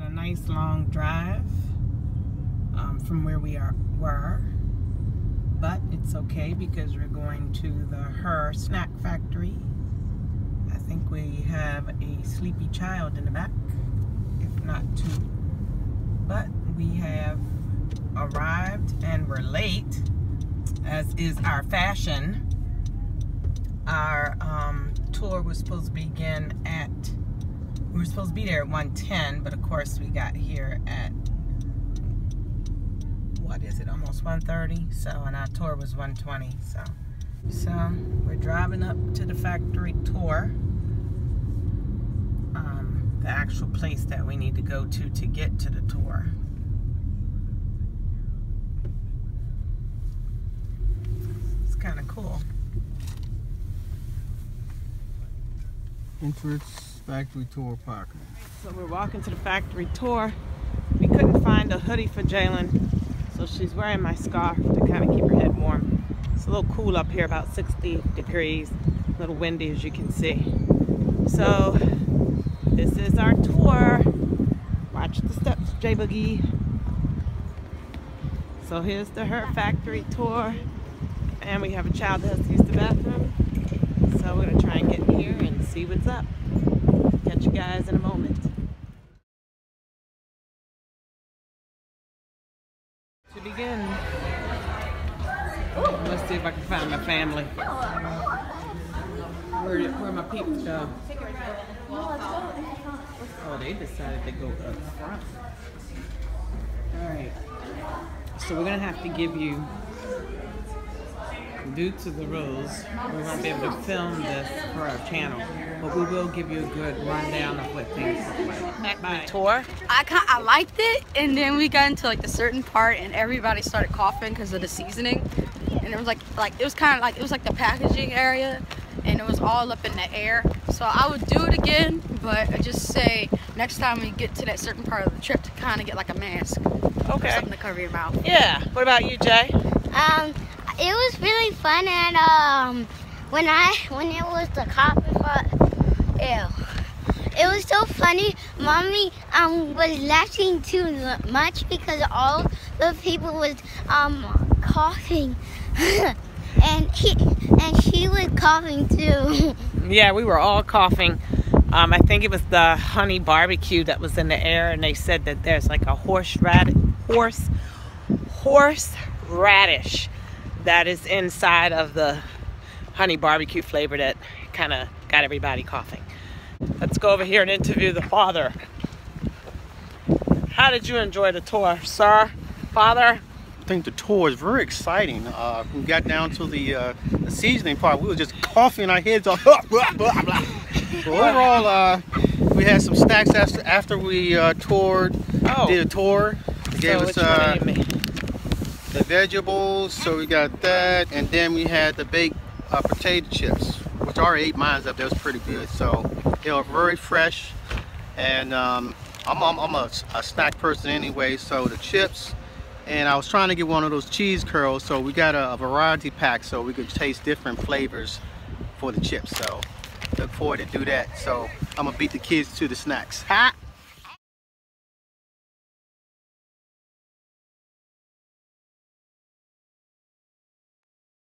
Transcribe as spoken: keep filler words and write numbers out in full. had a nice long drive um, from where we are were, but it's okay because we're going to the Herr's snack factory. I think we have a sleepy child in the back, if not two. But we have arrived and we're late, as is our fashion. Our um, tour was supposed to begin at, we were supposed to be there at one ten, but of course we got here at, what is it, almost one thirty? So, and our tour was one twenty, so. So, we're driving up to the factory tour, um, the actual place that we need to go to to get to the tour. It's kind of cool. Entrance factory tour parking. So we're walking to the factory tour. We couldn't find a hoodie for Jalen, so she's wearing my scarf to kind of keep her head warm. It's a little cool up here, about sixty degrees, a little windy as you can see. So this is our tour. Watch the steps, J Boogie. So here's the Herr's factory tour. And we have a child that has to use the bathroom. So we're gonna try and get in here and see what's up. Catch you guys in a moment. To begin. Ooh. Let's see if I can find my family. Where, where my peeps go? Oh, they decided to go up front. All right. So we're gonna have to give you, due to the rules, we won't be able to film this for our channel, but we will give you a good rundown of what things look like. Bye. The tour. I kind I liked it, and then we got into like the certain part, and everybody started coughing because of the seasoning, and it was like like it was kind of like it was like the packaging area, and it was all up in the air. So I would do it again, but I just say next time we get to that certain part of the trip to kind of get like a mask, okay, or something to cover your mouth. Yeah. What about you, Jay? Um. It was really fun, and um, when I when it was the cop, ew, it was so funny. Mommy um was laughing too much because all the people was um coughing, and he and she was coughing too. Yeah, we were all coughing. Um, I think it was the honey barbecue that was in the air, and they said that there's like a horse radish, horse, horse radish. That is inside of the honey barbecue flavor that kind of got everybody coughing. Let's go over here and interview the father. How did you enjoy the tour, sir? Father? I think the tour is very exciting. Uh, we got down to the, uh, the seasoning part. We were just coughing our heads off. Overall, uh, we had some snacks after, after we uh, toured, oh. did a tour. They gave so us, uh, the vegetables, so we got that, and then we had the baked uh, potato chips, which already ate mine up. That was pretty good. So they were very fresh, and um, I'm, I'm, I'm a, a snack person anyway, so the chips, and I was trying to get one of those cheese curls, so we got a, a variety pack so we could taste different flavors for the chips, so look forward to do that. So I'm gonna beat the kids to the snacks. Ha!